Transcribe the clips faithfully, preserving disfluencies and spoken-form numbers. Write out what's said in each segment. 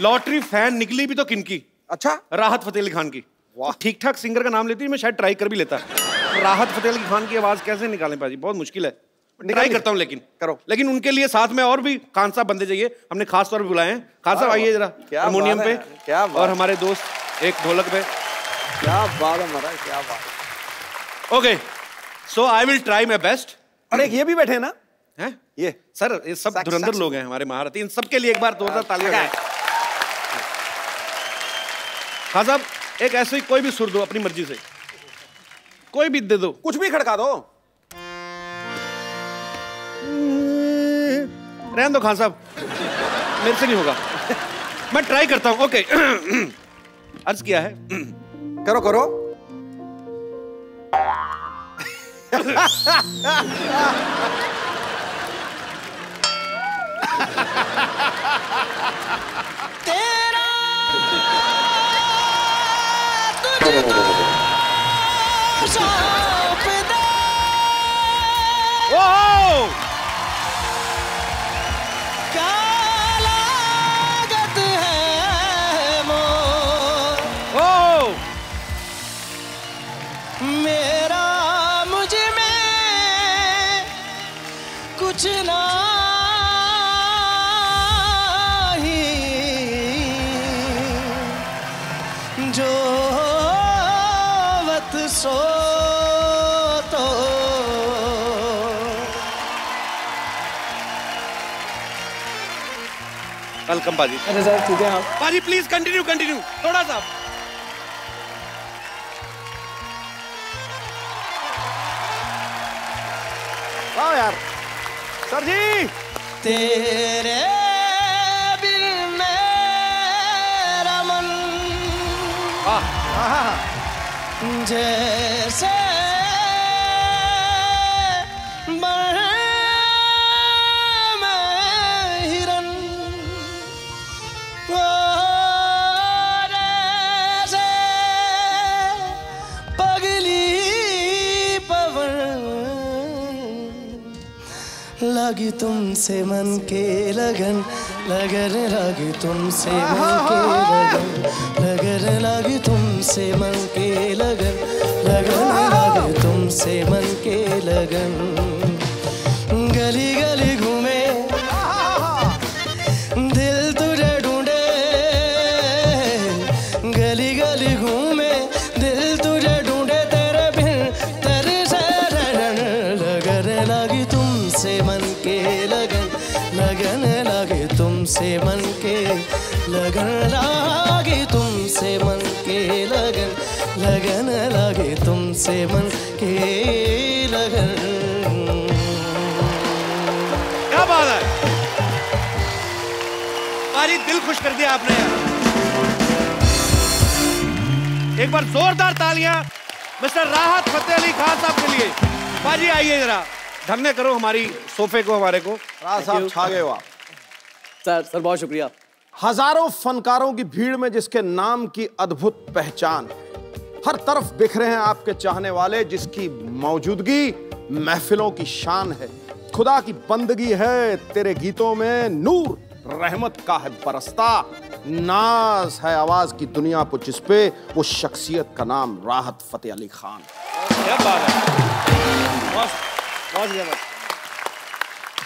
Lottery fan निकली भी तो किनकी? अच्छा, राहत फतेह अली खान की। वाह, ठीक ठाक सिंगर का नाम लेती है, मैं शायद ट्राई कर भी लेता। राहत फतेह अली खान की आवाज़ कैसे निकालें पाजी, बहुत मुश्किल है। ट्राई करता हूँ लेकिन करो, लेकिन उनके लिए साथ में और भी खान साहब बंदे चाहिए, हमने खास तौर पर बुलाए हैं। खान साहब आइए जरा हारमोनियम पे, क्या और हमारे दोस्त एक ढोलक पे। क्या बात है महाराज, क्या बात। Okay, so I will try my best. और एक ये भी बैठे ना हैं ये सर, ये सब धुरंधर लोग हैं हमारे महारथी, इन सबके लिए एक बार दो हजार तालियां। खान साहब एक ऐसे ही कोई भी सुर दो अपनी मर्जी से, कोई भी दे दो, कुछ भी खड़का दो। रहने दो खान साहब, मेरे से नहीं होगा, मैं ट्राई करता हूं। ओके, अर्ज किया है, करो करो। तेरा तुझको कम पाजी। अरे सर ठीक है आप। पाजी प्लीज कंटिन्यू कंटिन्यू थोड़ा सा। आओ यार सर जी। तेरे बिन मेरा मन जैसे लगी तुमसे मन के लगन, लगन लगी तुमसे मन के लगन, लगन लगी तुमसे मन के लगन, लगन लगी तुमसे मन के लगन। गली गली घूमे दिल तुझे ढूंढे, गली गली घूमे दिल तुझे ढूंढे, तेरे बिन तेरे से लगन, लगन लगी तुमसे मन के लगन, लगन लगे तुमसे मन के लगन, लगे तुमसे मन के लगन, लगन लगे तुमसे मन के लगन। क्या बात है, सारी दिल खुश कर दिया आपने। एक बार जोरदार तालियां मिस्टर राहत फतेह अली खान साहब के लिए। बाजी आइए जरा धन्य करो हमारी सोफे को, हमारे को। राहत साहब छा गए आप। सर सर बहुत शुक्रिया। हजारों फनकारों की भीड़ में जिसके नाम की अद्भुत पहचान, हर तरफ बिखरे हैं आपके चाहने वाले, जिसकी मौजूदगी महफिलों की शान है। खुदा की बंदगी है तेरे गीतों में नूर, रहमत का है बरसता नाज, है आवाज की दुनिया को जिसपे, वो शख्सियत का नाम राहत फतेह अली खान। क्या बात है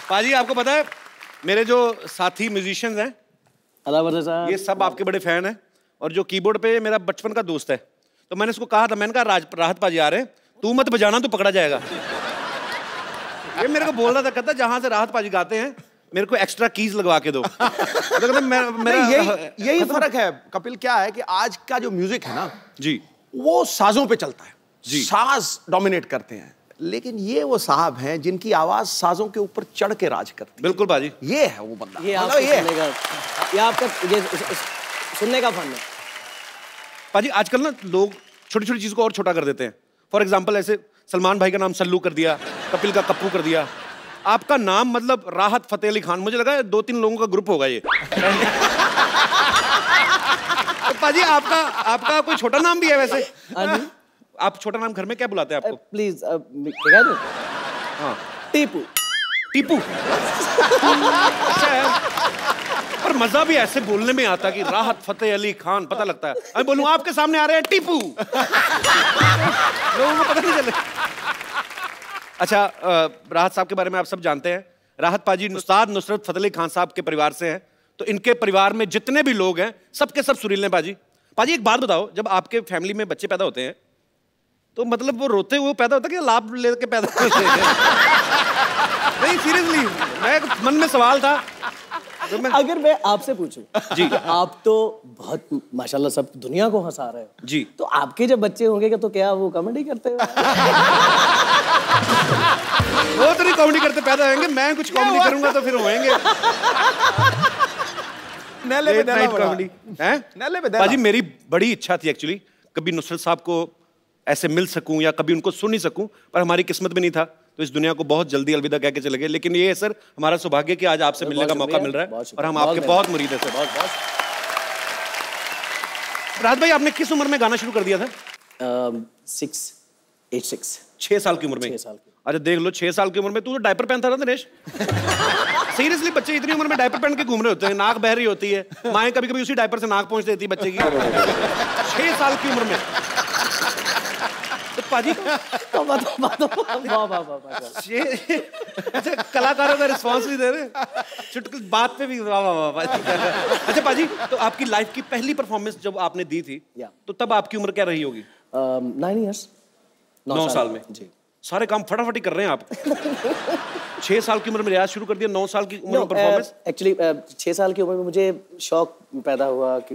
पाजी। आपको पता है मेरे जो साथी म्यूजिशियंस हैं साहब, ये सब आपके बड़े फैन हैं। और जो कीबोर्ड पे मेरा बचपन का दोस्त है, तो मैंने उसको कहा था, मैंने कहा राज, राहत पाजी आ रहे हैं, तू मत बजाना तो पकड़ा जाएगा। ये मेरे को बोल रहा था, कहता जहाँ से राहत पाजी गाते हैं मेरे को एक्स्ट्रा कीज लगवा के दो। तो मैं, मेरा यही यही फर्क है कपिल। क्या है कि आज का जो म्यूजिक है ना जी, वो साजों पर चलता है जी, साज डोमिनेट करते हैं, लेकिन ये वो साहब हैं जिनकी आवाज साजों के ऊपर चढ़ के राज करती। बिल्कुल बाजी, ये है वो बंदा। ये आपका ये आपका सुनने का फन है बाजी। आजकल ना लोग छोटी छोटी चीज को और छोटा कर देते हैं। फॉर एग्जांपल ऐसे सलमान भाई का नाम सल्लू कर दिया, कपिल का कप्पू कर दिया, आपका नाम मतलब राहत फतेह अली खान। मुझे लगा दो तीन लोगों का ग्रुप होगा ये। पाजी आपका आपका कोई छोटा नाम भी है वैसे? आप छोटा नाम घर में क्या बुलाते हैं आपको? प्लीज क्या दो। हाँ टीपू। टीपू अच्छा है। पर मजा भी ऐसे बोलने में आता कि राहत फतेह अली खान, पता लगता है मैं बोलूँ आपके सामने आ रहे हैं टीपू, लोगों को पता नहीं चले। अच्छा राहत साहब के बारे में आप सब जानते हैं, राहत पाजी उस्ताद नुसरत फतेह अली खान साहब के परिवार से हैं, तो इनके परिवार में जितने भी लोग हैं सबके सब सुरीले। पाजी पाजी एक बात बताओ, जब आपके फैमिली में बच्चे पैदा होते हैं तो मतलब वो रोते हुए पैदा होता है कि लाभ लेके पैदा होते हैं? नहीं सीरियसली, मैं मन में सवाल था। तो मैं... अगर मैं आपसे पूछूं जी, आप तो बहुत माशाल्लाह सब दुनिया को हंसा रहे हो जी, तो आपके जब बच्चे होंगे तो क्या वो कॉमेडी करते हो? वो तो नहीं कॉमेडी करते, पैदा होंगे। मैं कुछ कॉमेडी करूंगा तो फिर होएंगे। नेले पे नेला कॉमेडी हैं, नेले पे। पाजी मेरी बड़ी इच्छा थी एक्चुअली कभी नुसरत साहब को ऐसे मिल सकूं या कभी उनको सुन ही सकूं, पर हमारी किस्मत में नहीं था, तो इस दुनिया को बहुत जल्दी अलविदा कह के चले गए। लेकिन ये सर हमारा सौभाग्य कि आज आपसे मिलने का मौका मिल रहा है और हम आपके बहुत मुरीद हैं। बहुत बहुत। राहत भाई आपने किस उम्र में गाना शुरू कर दिया था? छह छियासी छह साल की उम्र में। अच्छा देख लो, छह साल की उम्र में तू तो डायपर पहनता था दिनेश। सीरियसली बच्चे इतनी उम्र में डायपर पहन के घूम रहे होते हैं, नाक बह रही होती है, माएँ कभी कभी उसी डायपर से नाक पहुंच देती है बच्चे की। छह साल की उम्र में तो पाजी तो बातो, बातो, बातो, बातो, बातो। कलाकारों का रिस्पॉन्स भी दे रहे, चुटकी बात पे भी वाह वाह वाह। अच्छा पाजी तो आपकी लाइफ की पहली परफॉर्मेंस जब आपने दी थी तो तब आपकी उम्र क्या रही होगी? नाइन ईयर्स नौ साल में जी। सारे काम फटाफटी कर रहे हैं आप। छह साल की उम्र में रियाज शुरू कर दिया, नौ साल की उम्र में परफॉर्मेंस। एक्चुअली छह साल की उम्र में मुझे शौक पैदा हुआ कि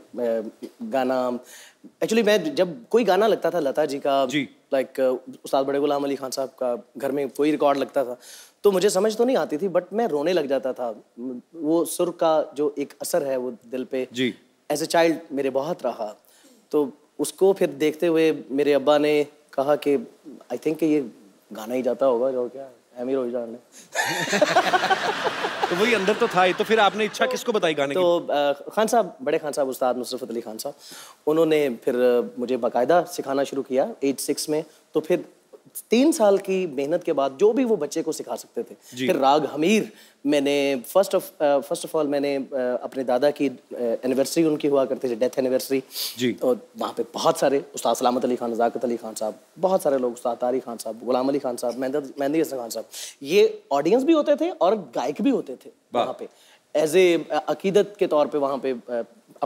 गाना, एक्चुअली मैं जब कोई गाना लगता था लता जी का जी, लाइक उस्ताद बड़े गुलाम अली खान साहब का, घर में कोई रिकॉर्ड लगता था तो मुझे समझ तो नहीं आती थी बट मैं रोने लग जाता था। वो सुर का जो एक असर है वो दिल पे जी एज ए चाइल्ड मेरे बहुत रहा, तो उसको फिर देखते हुए मेरे अब्बा ने कहा कि आई थिंक ये गाना ही जाता होगा जो क्या अमीर हो जाने। तो वही अंदर तो था ही, तो फिर आपने इच्छा किसको बताई गाने तो, की? तो खान साहब, बड़े खान साहब उस्ताद नुसरत अली खान साहब, उन्होंने फिर मुझे बाकायदा सिखाना शुरू किया छियासी में। तो फिर तीन साल की मेहनत के बाद जो भी वो बच्चे को सिखा सकते थे, फिर राग हमीर मैंने first of first of all मैंने अपने दादा की एनिवर्सरी, उनकी हुआ करते थे डेथ एनिवर्सरी जी, और वहाँ पे बहुत सारे उस्ताद सलामत अली खान, नज़ाकत अली खान साहब, बहुत सारे लोग, उस्ताद तारी खान साहब, गुलाम अली खान साहब, मेहदी मेहदी हसन खान साहब, ये ऑडियंस भी होते थे और गायक भी होते थे वहाँ पे, एज ए अकीदत के तौर पर वहाँ पे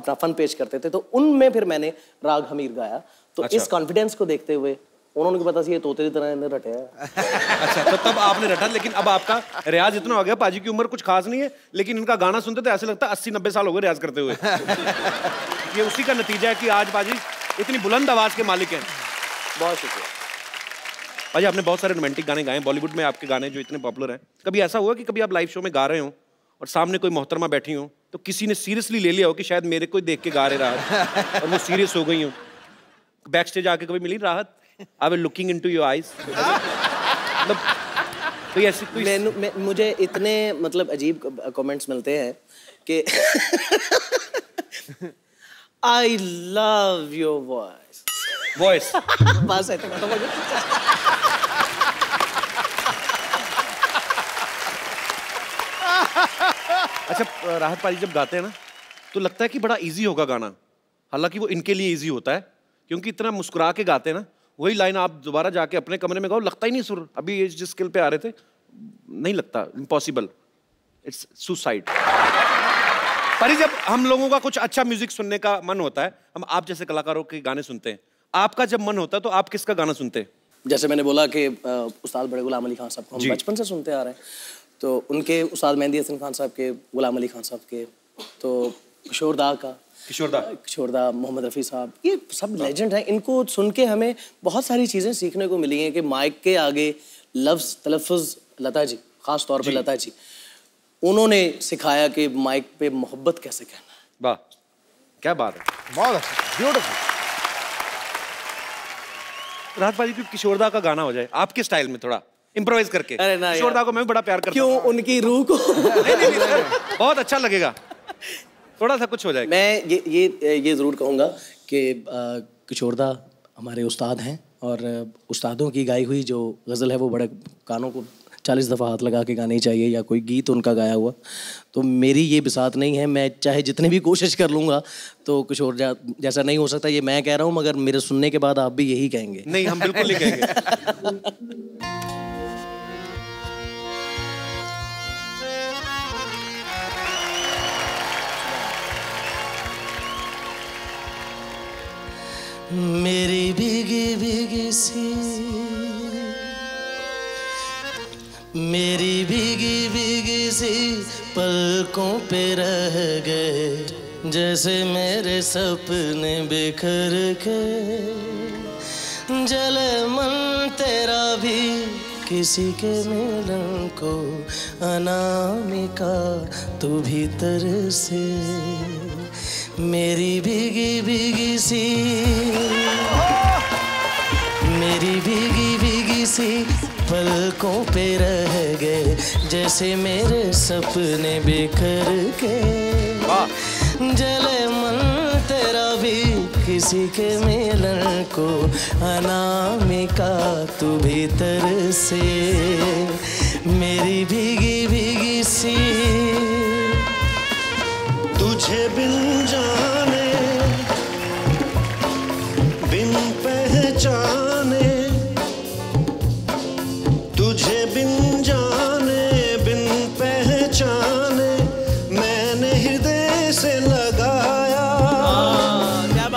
अपना फन पेश करते थे। तो उनमें फिर मैंने राग हमीर गाया, तो इस कॉन्फिडेंस को देखते हुए उन्होंने पता सी ये तोते की तरह इन्हें रटे। अच्छा तो तब आपने रटा, लेकिन अब आपका रियाज इतना हो गया, पाजी की उम्र कुछ खास नहीं है लेकिन इनका गाना सुनते तो ऐसे लगता है अस्सी नब्बे साल हो गए रियाज करते हुए। ये उसी का नतीजा है कि आज पाजी इतनी बुलंद आवाज के मालिक हैं। बहुत शुक्रिया पाजी, आपने बहुत सारे रोमांटिक गाने गाए, बॉलीवुड में आपके गाने जो इतने पॉपुलर हैं, कभी ऐसा हुआ कि कभी आप लाइव शो में गा रहे हो और सामने कोई मोहतरमा बैठी हो तो किसी ने सीरियसली ले लिया हो कि शायद मेरे को देख के गा रहा है और वो सीरियस हो गई हो? बैक स्टेज आके कभी मिली राहत? I was looking into your eyes. मतलब कोई ऐसी कोई मैं, मैं, मुझे इतने मतलब अजीब कमेंट्स मिलते हैं कि I love your voice. Voice. बस इतना तो मुझे। अच्छा राहत पाजी जब गाते हैं ना तो लगता है कि बड़ा इजी होगा गाना, हालांकि वो इनके लिए इजी होता है क्योंकि इतना मुस्कुरा के गाते हैं ना। वही लाइन आप दोबारा जाके अपने कमरे में गाओ, लगता ही नहीं सुर, अभी ये जिस स्किल पे आ रहे थे नहीं लगता, इम्पॉसिबल, इट्स सुसाइड। पर जब हम लोगों का कुछ अच्छा म्यूजिक सुनने का मन होता है, हम आप जैसे कलाकारों के गाने सुनते हैं, आपका जब मन होता है तो आप किसका गाना सुनते हैं? जैसे मैंने बोला कि उस्ताद बड़े गुलाम अली खान साहब को हम बचपन से सुनते आ रहे हैं, तो उनके उस्ताद मेहदी हसन खान साहब के, गुलाम अली खान साहब के, तो किशोर दा का, किशोरदा किशोरदा मोहम्मद रफ़ी साहब, ये सब लेजेंड हैं। इनको सुन के हमें बहुत सारी चीज़ें सीखने को मिली हैं कि माइक के आगे लफ्ज़ तलफ़ुज़, लता जी ख़ास तौर पे लता जी, उन्होंने सिखाया कि माइक पे मोहब्बत कैसे कहना है। वाह क्या बात है, बहुत ब्यूटीफुल। राहत भाई की किशोरदा का गाना हो जाए आपके स्टाइल में थोड़ा इम्प्रोवाइज़ करके। अरे ना, किशोरदा को मैं बड़ा प्यार करता हूं, क्यों उनकी रूह को बहुत अच्छा लगेगा, थोड़ा सा कुछ हो जाएगा। मैं ये ये ये ज़रूर कहूँगा कि किशोरदा हमारे उस्ताद हैं और उस्तादों की गाई हुई जो गज़ल है वो बड़े कानों को चालीस दफ़ा हाथ लगा के गाने चाहिए या कोई गीत उनका गाया हुआ। तो मेरी ये बिसात नहीं है, मैं चाहे जितनी भी कोशिश कर लूँगा तो कुछ और जा, जैसा नहीं हो सकता। ये मैं कह रहा हूँ मगर मेरे सुनने के बाद आप भी यही कहेंगे। नहीं, हम बिल्कुल नहीं कहेंगे। मेरी भीगी भीगी सी, मेरी भीगी भीगी सी पलकों पे रह गए जैसे मेरे सपने बिखर के। जले मन तेरा भी किसी के मिलन को, अनामिका तू भीतर से मेरी भीगी भीगी सी। मेरी भीगी भीगी सी पलकों पे रह गए जैसे मेरे सपने बिखर के। जले मन तेरा भी किसी के मिलन को, अनामिका तू भीतर से मेरी भीगी भीगी सी। तुझे बिन जाने बिन पहचाने, तुझे बिन जाने बिन पहचाने मैंने हृदय से लगाया।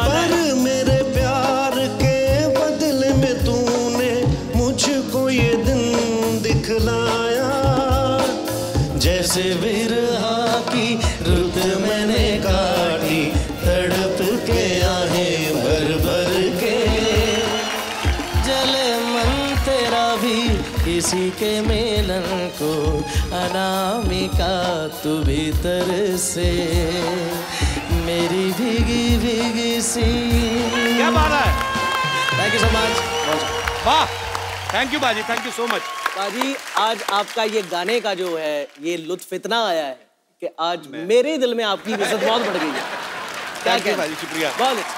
पर मेरे प्यार के बदले में तूने मुझको ये दिन दिखलाया। जैसे बिरहा की किसी के मिलन को, अनामिका तू भीतर से मेरी भीगी भीगी सी। क्या बात है, थैंक यू सो मच। वाह, थैंक यू बाजी, थैंक यू सो मच बाजी। आज आपका ये गाने का जो है ये लुत्फ इतना आया है कि आज मेरे दिल में आपकी इज्जत बहुत बढ़ गई है। थैंक यू बाजी, शुक्रिया, बहुत अच्छा।